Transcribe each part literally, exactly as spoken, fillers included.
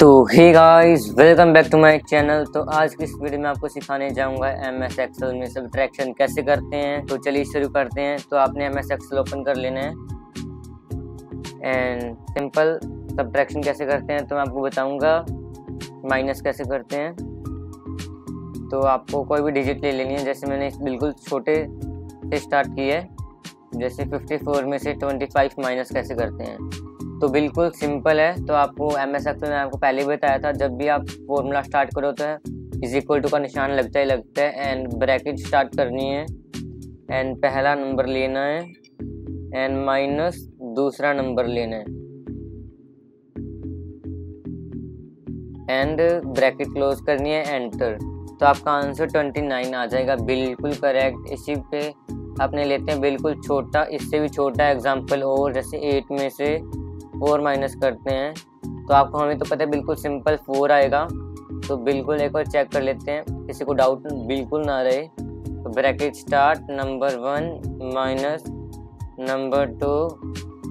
तो hey guys, welcome back to my channel. तो आज की इस वीडियो में आपको सिखाने जाऊंगा एम एस एक्सेल में सब्ट्रैक्शन कैसे करते हैं। तो चलिए शुरू करते हैं। तो आपने एम एस एक्सेल ओपन कर लेना है एंड सिंपल सब्ट्रैक्शन कैसे करते हैं तो मैं आपको बताऊंगा। माइनस कैसे करते हैं तो आपको कोई भी डिजिट ले लेनी है। जैसे मैंने बिल्कुल छोटे से स्टार्ट की है, जैसे फिफ्टी फोर में से ट्वेंटी फाइव माइनस कैसे करते हैं तो बिल्कुल सिंपल है। तो आपको एम एस एक्सेल में आपको पहले भी बताया था, जब भी आप फॉर्मूला स्टार्ट करो तो इज इक्वल टू का निशान लगता ही लगता है एंड ब्रैकेट स्टार्ट करनी है एंड पहला नंबर लेना है एंड माइनस दूसरा नंबर लेना है एंड ब्रैकेट क्लोज करनी है, एंटर। तो आपका आंसर ट्वेंटी नाइन आ जाएगा, बिल्कुल करेक्ट। इसी पे आपने लेते हैं बिल्कुल छोटा, इससे भी छोटा एग्जाम्पल और, जैसे एट में से फोर माइनस करते हैं तो आपको, हमें तो पता है बिल्कुल सिंपल फोर आएगा। तो बिल्कुल एक बार चेक कर लेते हैं, किसी को डाउट बिल्कुल ना रहे। तो bracket start, number one minus number two,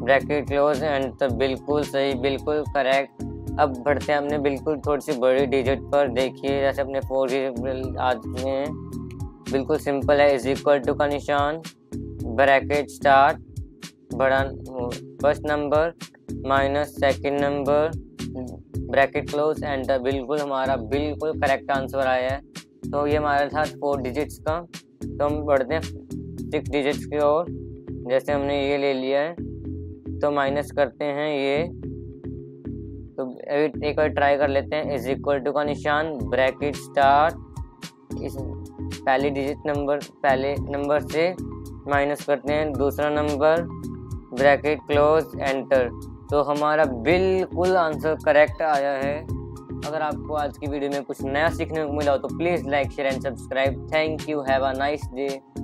bracket close, and तो बिल्कुल सही, बिल्कुल करेक्ट। अब बढ़ते हैं, हमने बिल्कुल थोड़ी सी बड़ी डिजिट पर देखिए, जैसे अपने फोर डिजिट आ चुके हैं। बिल्कुल सिंपल है, इज इक्वल टू का निशान, ब्रैकेट स्टार्ट, बड़ा first number minus second number, bracket close, and बिल्कुल हमारा बिल्कुल करेक्ट आंसर आया है। तो ये हमारे साथ फोर डिजिट्स का। तो हम बढ़ते हैं सिक्स डिजिट्स की ओर। जैसे हमने ये ले लिया है तो माइनस करते हैं ये, तो एक बार ट्राई कर लेते हैं। इज इक्वल टू का निशान, ब्रैकेट स्टार्ट, इस पहले डिजिट नंबर पहले नंबर से माइनस करते हैं, दूसरा नंबर, ब्रैकेट क्लोज, एंटर। तो हमारा बिल्कुल आंसर करेक्ट आया है। अगर आपको आज की वीडियो में कुछ नया सीखने को मिला हो तो please like share and subscribe. Thank you, have a nice day.